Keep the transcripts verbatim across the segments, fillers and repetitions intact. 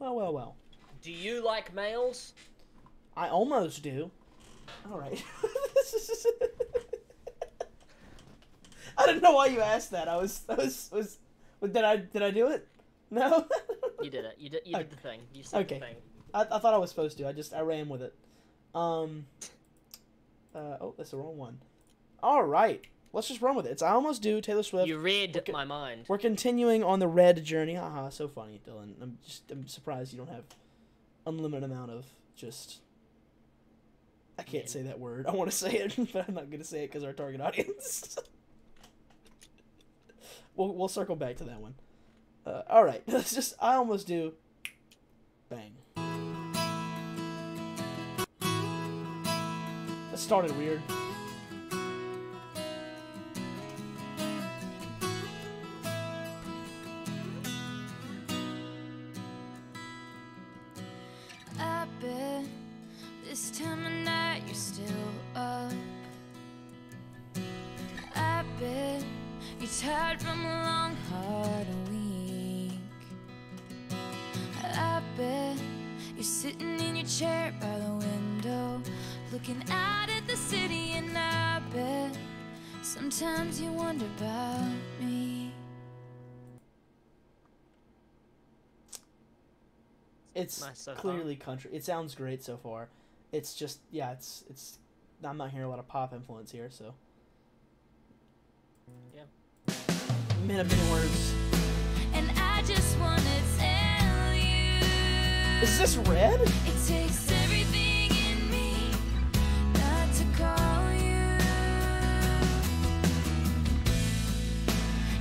Well, well, well. Do you like males? I almost do. All right. I don't know why you asked that. I was, I was, was. Did I, did I do it? No. You did it. You did. You did okay. the thing. You said okay. the thing. I, I thought I was supposed to. I just, I ran with it. Um. Uh, oh, that's the wrong one. All right. Let's just run with it. It's I Almost Do, Taylor Swift. You read my mind. We're continuing on the Red journey. Haha, so funny, Dylan. I'm just I'm surprised you don't have unlimited amount of just... I can't Man. say that word. I want to say it, but I'm not going to say it because our target audience. we'll, we'll circle back to that one. Uh, all right. Let's just I Almost Do. Bang. That started weird. Tired from a long, hard week. I bet you're sitting in your chair by the window, looking out at the city, and I bet sometimes you wonder about me. It's nice so clearly far. Country. It sounds great so far. It's just, yeah, it's, it's, I'm not hearing a lot of pop influence here, so. Yeah. Man of many words. And I just want to tell you. Is this Red? It takes everything in me not to call you.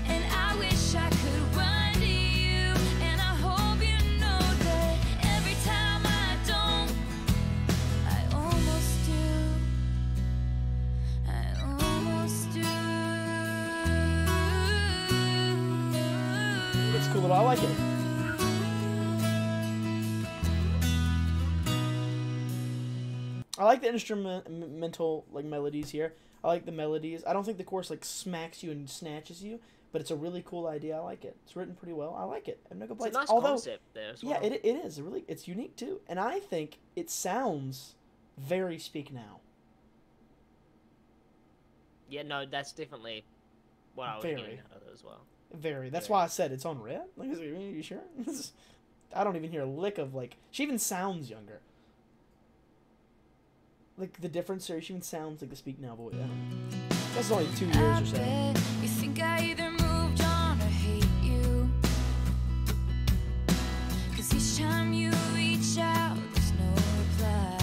And I wish I could run to you. And I hope you know that every time I don't, I almost do. I almost do. It's cool, but I like it. I like the instrumental like melodies here. I like the melodies. I don't think the chorus like smacks you and snatches you, but it's a really cool idea. I like it. It's written pretty well. I like it. I have no complaints. It's a nice Although, concept there as well. Yeah, it, it is. It really, it's unique too, and I think it sounds very Speak Now. Yeah, no, that's definitely what I was very. getting out of it as well. Very. That's yeah. why I said it's on Red. Like, are you sure? I don't even hear a lick of like. She even sounds younger. Like the difference here, she even sounds like the Speak Now voice. That's only two years I or so. You think I either moved on or hate you? 'Cause each time you reach out, there's no reply.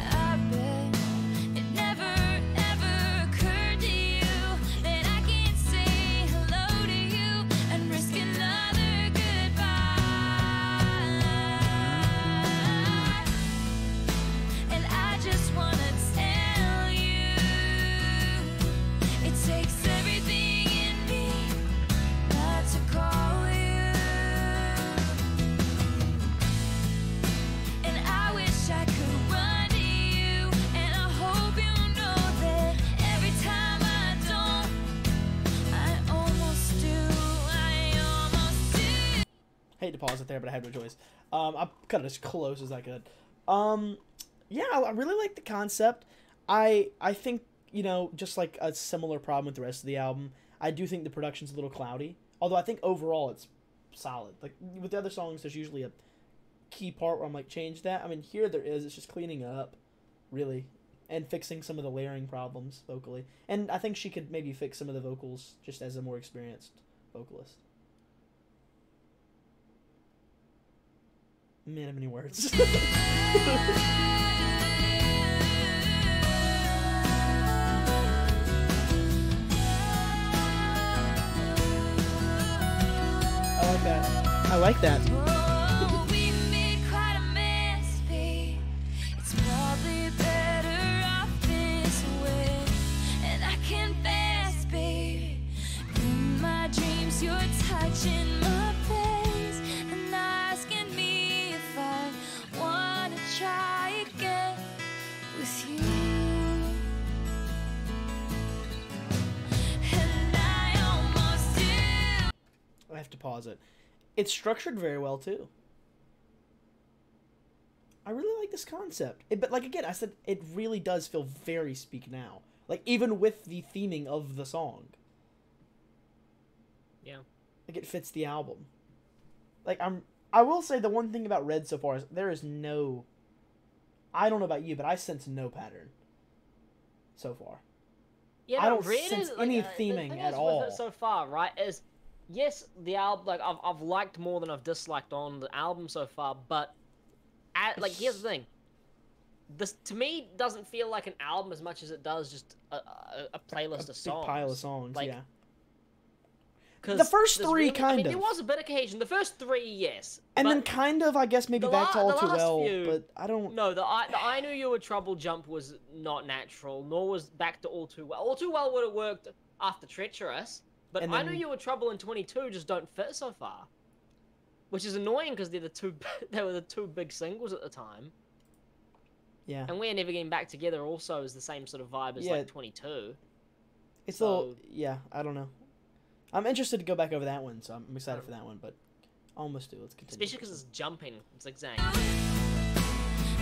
I bet it never. Hate to pause it there, but I had no choice. Um, I cut it as close as I could. Um, yeah, I really like the concept. I I think, you know, just like a similar problem with the rest of the album, I do think the production's a little cloudy. Although I think overall it's solid. Like, with the other songs, there's usually a key part where I'm like, change that. I mean, here there is. It's just cleaning up, really, and fixing some of the layering problems vocally. And I think she could maybe fix some of the vocals just as a more experienced vocalist. Man of many words. I like that. I like that. Oh, we made quite a mess, babe. It's probably better off this way. And I confess, babe, in my dreams you're touching my face and asking me. Try again with you, and I almost do. I have to pause it. It's structured very well, too. I really like this concept. It, but, like, again, I said it really does feel very Speak Now. Like, even with the theming of the song. Yeah. Like, it fits the album. Like, I'm... I will say the one thing about Red so far is there is no... I don't know about you, but I sense no pattern so far. Yeah, I don't Red sense is, any like, uh, theming the thing at is all. With it so far, right, is... Yes, the album... Like, I've, I've liked more than I've disliked on the album so far, but... At, like, here's the thing. This, to me, doesn't feel like an album as much as it does just a, a, a playlist a, a of songs. A pile of songs, like, yeah. The first three, really, kind of. I mean, of. There was a bit of cohesion. The first three, yes. And then kind of, I guess, maybe back to All Too Well, few, but I don't... No, the I, the I Knew You Were Trouble jump was not natural, nor was back to All Too Well. All Too Well would have worked after Treacherous, but then, I Knew You Were Trouble and twenty-two just don't fit so far. Which is annoying, because they're the two, they were the two big singles at the time. Yeah. And We're Never Getting Back Together also is the same sort of vibe as, yeah, like, twenty-two. It's so, a little... Yeah, I don't know. I'm interested to go back over that one, so I'm excited for that one, but I almost do. Let's continue. Especially because it's jumping. It's like Zang.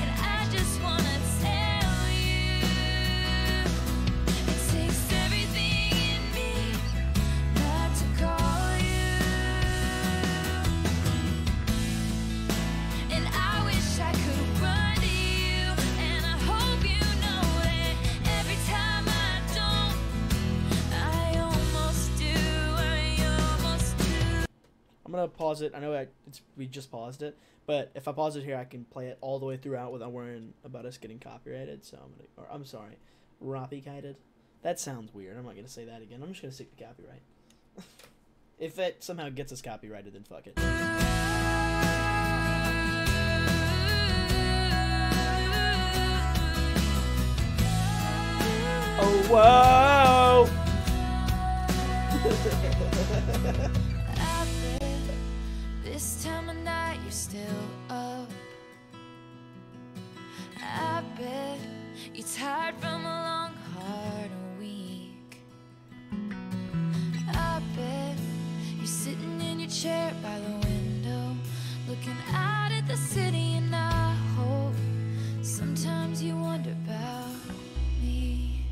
And I just want to tell you, it takes everything in me not to call you. And I wish I could run to you, and I hope you know that every time I don't, I almost do. I'm going to pause it. I know I, it's, we just paused it, but if I pause it here, I can play it all the way throughout without worrying about us getting copyrighted. So I'm going to, or I'm sorry, copyrighted. That sounds weird. I'm not going to say that again. I'm just going to stick to copyright. If it somehow gets us copyrighted, then fuck it. Oh, whoa! This time of night you're still up. I bet you're tired from a long, hard week. I bet you're sitting in your chair by the window, looking out at the city, and I hope sometimes you wonder about me.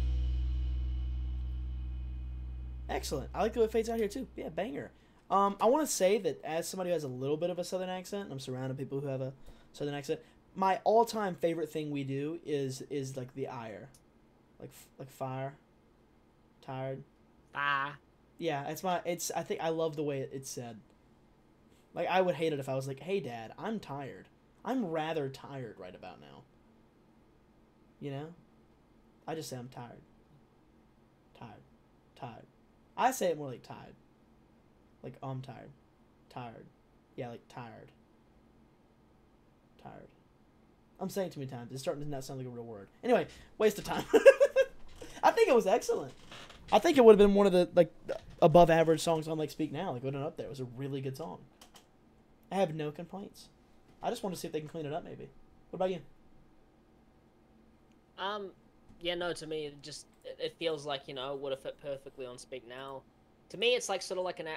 Excellent. I like the way it fades out here too. Yeah, banger. Um, I want to say that as somebody who has a little bit of a Southern accent, and I'm surrounded by people who have a Southern accent, my all-time favorite thing we do is, is like, the ire. Like, like fire. Tired. Fire. Yeah, it's my, it's, I think, I love the way it, it's said. Like, I would hate it if I was like, hey, Dad, I'm tired. I'm rather tired right about now. You know? I just say I'm tired. Tired. Tired. I say it more like tired. Like, oh, I'm tired. Tired. Yeah, like, tired. Tired. I'm saying it too many times. It's starting to not sound like a real word. Anyway, waste of time. I think it was excellent. I think it would have been one of the, like, above average songs on, like, Speak Now. Like, it went up there. It was a really good song. I have no complaints. I just want to see if they can clean it up, maybe. What about you? Um, yeah, no, to me, it just, it feels like, you know, it would have fit perfectly on Speak Now. To me, it's like sort of like an,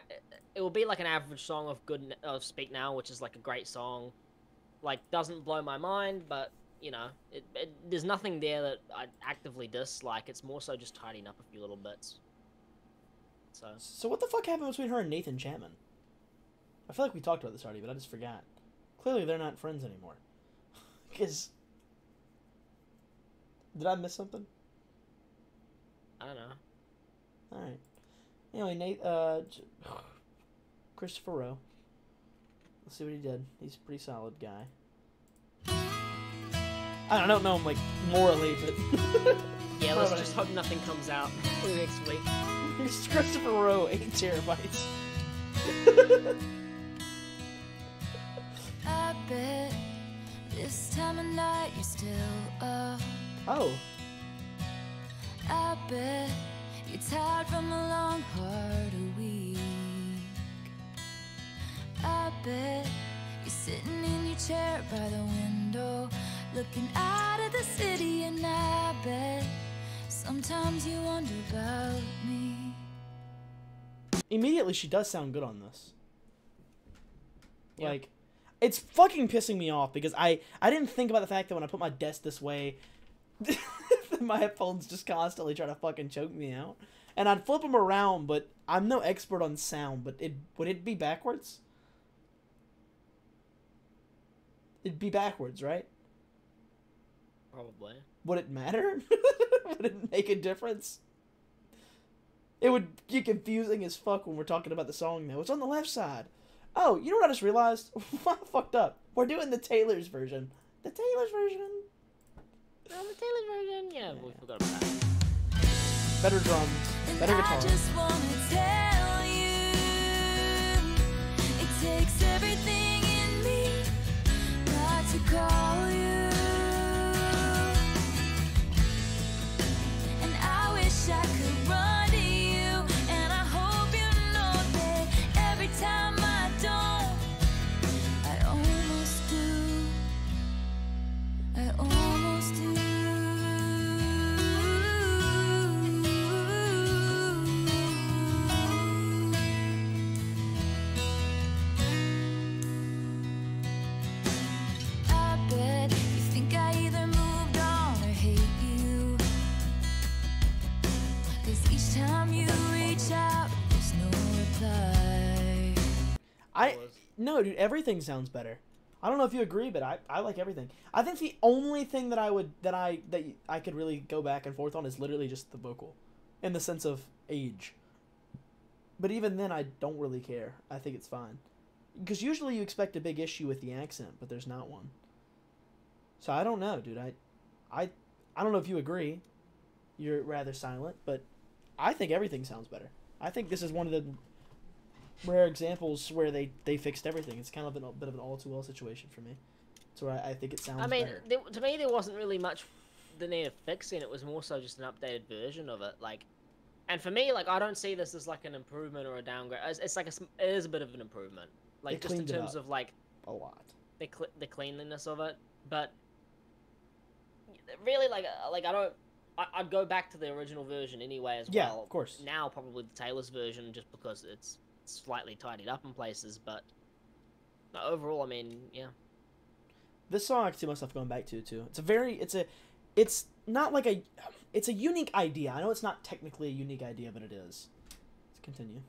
it will be like an average song of good of Speak Now, which is like a great song, like doesn't blow my mind, but you know, it, it there's nothing there that I actively dislike. It's more so just tidying up a few little bits. So. So what the fuck happened between her and Nathan Chapman? I feel like we talked about this already, but I just forgot. Clearly, they're not friends anymore. Because did I miss something? I don't know. All right. Anyway, Nate, uh, Christopher Rowe. Let's see what he did. He's a pretty solid guy. I don't know him, like, morally, but... yeah, let's just hope nothing comes out next week. It's Christopher Rowe, eight terabytes. I bet this time of night you're still up. Oh. I bet... You're tired from a long, hard week. I bet you're sitting in your chair by the window, looking out at the city, and I bet sometimes you wonder about me. Immediately, she does sound good on this. Yeah. Like, it's fucking pissing me off because I, I didn't think about the fact that when I put my desk this way, my headphones just constantly try to fucking choke me out. And I'd flip them around, but I'm no expert on sound, but it would it be backwards? It'd be backwards, right? Probably. Would it matter? Would it make a difference? It would get confusing as fuck when we're talking about the song, though. It's on the left side. Oh, you know what I just realized? I fucked up. We're doing the Taylor's version. The Taylor's version. Oh, the Taylor's version. Yeah, yeah. We forgot about that. Better drums. Better guitar. I just want to tell you, it takes everything in me not to call you. And I wish I could run to you, and I hope you know that every time I don't, I almost do. I almost do. I no, dude. Everything sounds better. I don't know if you agree, but I, I like everything. I think the only thing that I would that I that I could really go back and forth on is literally just the vocal, in the sense of age. But even then, I don't really care. I think it's fine, because usually you expect a big issue with the accent, but there's not one. So I don't know, dude. I, I, I don't know if you agree. You're rather silent, but I think everything sounds better. I think this is one of the rare examples where they they fixed everything. It's kind of a bit of an all too well situation for me. So I, I think it sounds. I mean, there, to me, there wasn't really much the need of fixing. It was more so just an updated version of it. Like, and for me, like I don't see this as like an improvement or a downgrade. It's, it's like a, it is a bit of an improvement. Like they just in terms of like a lot the cl the cleanliness of it. But really, like like I don't. I, I'd go back to the original version anyway as yeah, well. Yeah, of course. Now probably the Taylor's version just because it's. Slightly tidied up in places, but overall, I mean, yeah. This song I can see myself going back to too. It's a very, it's a, it's not like a, it's a unique idea. I know it's not technically a unique idea, but it is. Let's continue.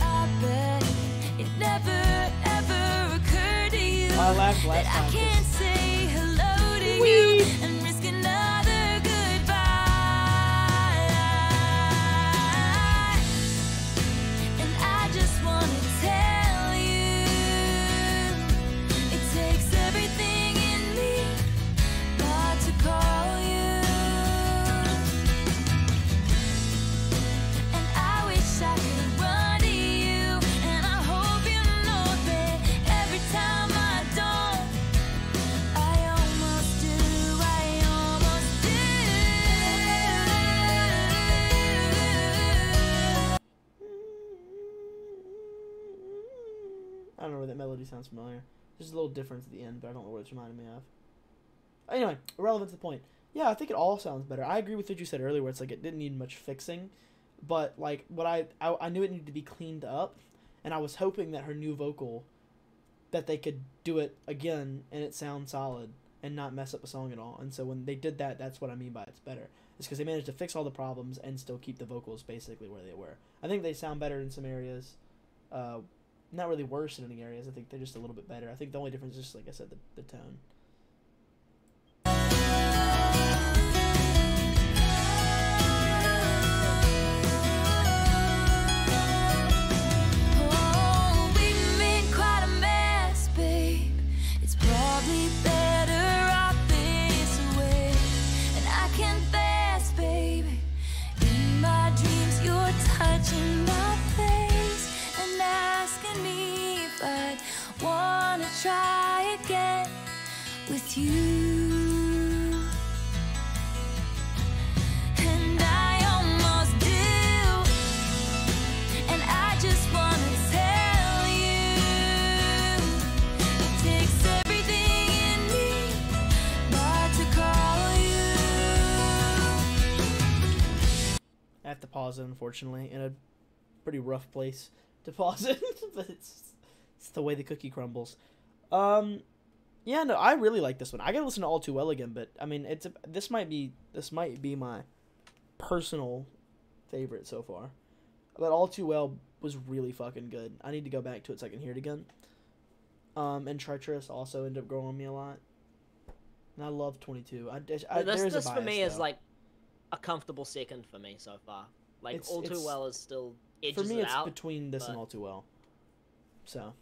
I bet it never ever occurred to you I laughed last that time. I can't say hello to Wee. You and risk another goodbye. I don't know where that melody sounds familiar. There's a little difference at the end, but I don't know what it's reminding me of. Anyway, irrelevant to the point. Yeah, I think it all sounds better. I agree with what you said earlier, where it's like it didn't need much fixing, but like what I, I I knew it needed to be cleaned up, and I was hoping that her new vocal, that they could do it again and it sounds solid and not mess up the song at all. And so when they did that, that's what I mean by it's better. It's because they managed to fix all the problems and still keep the vocals basically where they were. I think they sound better in some areas. Uh, Not really worse in any areas. I think they're just a little bit better. I think the only difference is, just, like I said, the, the tone. Oh, we made quite a mess, babe. It's probably better off this way. And I can't confess, baby. In my dreams, you're touching my face. Asking me if I wanna try again with you, and I almost do, and I just wanna tell you, it takes everything in me not to call you. I have to pause it, unfortunately, in a pretty rough place. deposit, but it's, it's the way the cookie crumbles. Um, yeah, no, I really like this one. I gotta listen to All Too Well again, but I mean, it's a, this might be this might be my personal favorite so far. But All Too Well was really fucking good. I need to go back to it so I can hear it again. Um, and Treacherous also ended up growing on me a lot. And I love twenty-two. I, I, this this for me though. Is like a comfortable second for me so far. Like it's, All Too Well is still edges it out. For me, it it's out, between this but... and All Too Well. So,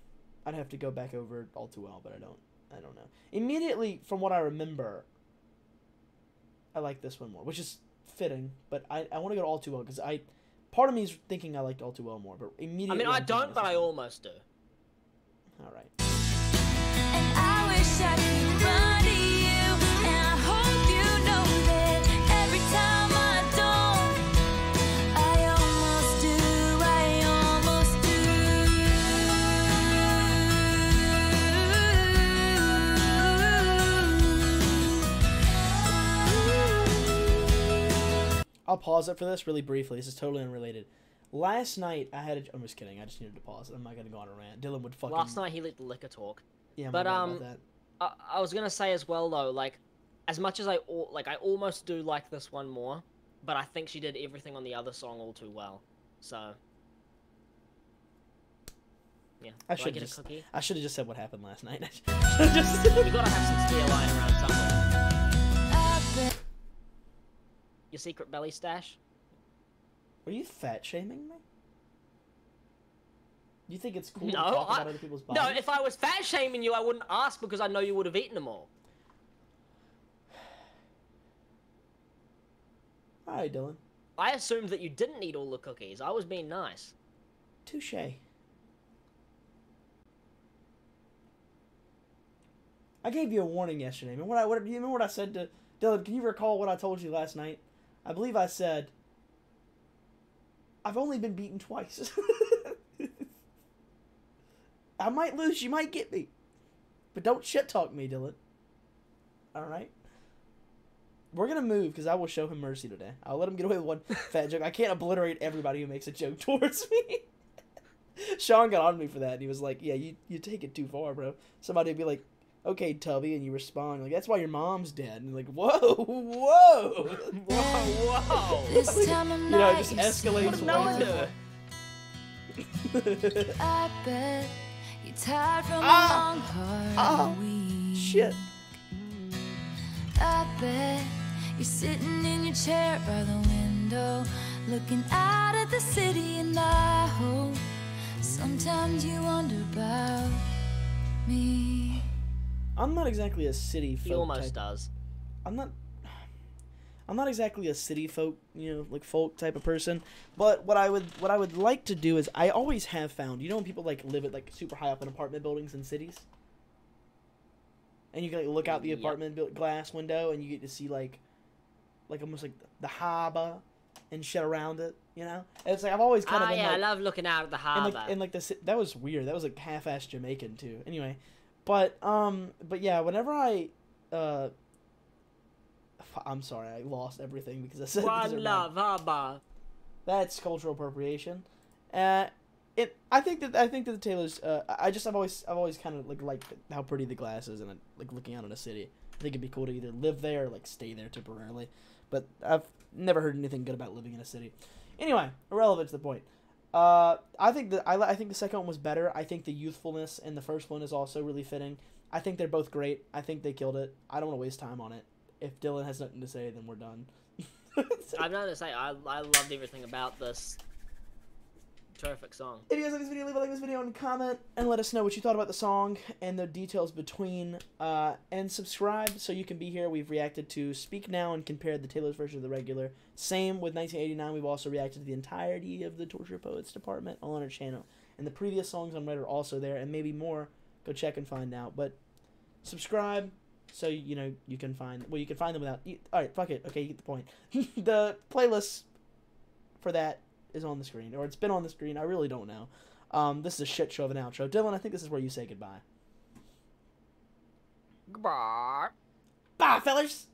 I'd have to go back over All Too Well, but I don't. I don't know. Immediately from what I remember, I like this one more, which is fitting. But I I want to go to All Too Well because I, part of me is thinking I liked All Too Well more. But immediately, I mean, I I'm don't, but I almost do. All right. And I wish I could run to you, and I hope you know that every time I don't, I almost do, I almost do. I'll pause it for this really briefly. This is totally unrelated. Last night I had a... I'm just kidding. I just needed to pause. I'm not going to go on a rant. Dylan would fucking... Last night he let the liquor talk. Yeah, but um, I, I was gonna say as well though, like, as much as I like, I almost do like this one more, but I think she did everything on the other song all too well. So, yeah. I should get just, a cookie. I should have just said what happened last night. I just... You gotta have some spear lying around somewhere. Your secret belly stash. Were you fat shaming me? You think it's cool no, to talk I, about other people's bodies? No, if I was fat shaming you, I wouldn't ask because I know you would have eaten them all. Hi, Dylan. I assumed that you didn't eat all the cookies. I was being nice. Touche. I gave you a warning yesterday. Remember what I, what, you remember what I said to... Dylan, can you recall what I told you last night? I believe I said... I've only been beaten twice. I might lose, you might get me. But don't shit-talk me, Dylan. Alright? We're gonna move, because I will show him mercy today. I'll let him get away with one fat joke. I can't obliterate everybody who makes a joke towards me. Sean got on me for that, and he was like, yeah, you, you take it too far, bro. Somebody would be like, okay, Tubby, and you respond, like, that's why your mom's dead. And like, whoa, whoa. Whoa, whoa. This time of night, you know, it just escalates way too far. I bet. Tired from ah, long hard ah, week. Shit. I bet you're sitting in your chair by the window, looking out at the city, and I hope sometimes you wonder about me. I'm not exactly a city folk. He almost type. does. I'm not. I'm not exactly a city folk, you know, like folk type of person. But what I would, what I would like to do is, I always have found, you know, when people like live at like super high up in apartment buildings in cities, and you can like look out the yep. apartment glass window and you get to see like, like almost like the harbor and shit around it, you know. And it's like I've always kind ah, of been, yeah, like, I love looking out at the harbor. And like, and like the that was weird. That was like half-assed Jamaican too. Anyway, but um, but yeah, whenever I uh. I'm sorry, I lost everything because I said One love, haba. That's cultural appropriation. Uh, it. I think that I think that the Taylor's. Uh, I just I've always I've always kind of like liked how pretty the glass is and like looking out on a city. I think it'd be cool to either live there or like stay there temporarily. But I've never heard anything good about living in a city. Anyway, irrelevant to the point. Uh, I think that I I think the second one was better. I think the youthfulness in the first one is also really fitting. I think they're both great. I think they killed it. I don't want to waste time on it. If Dylan has nothing to say, then we're done. I've nothing to say. I, I loved everything about this terrific song. If you guys like this video, leave a like on this video and comment, and let us know what you thought about the song and the details between. Uh, and subscribe so you can be here. We've reacted to Speak Now and compared the Taylor's version of the regular. Same with nineteen eighty-nine. We've also reacted to the entirety of the Torture Poets Department on our channel. And the previous songs on Red are also there, and maybe more. Go check and find out. But subscribe. So, you know, you can find... Well, you can find them without... Alright, fuck it. Okay, you get the point. The playlist for that is on the screen. Or it's been on the screen. I really don't know. Um, this is a shit show of an outro. Dylan, I think this is where you say goodbye. Goodbye. Bye, fellas!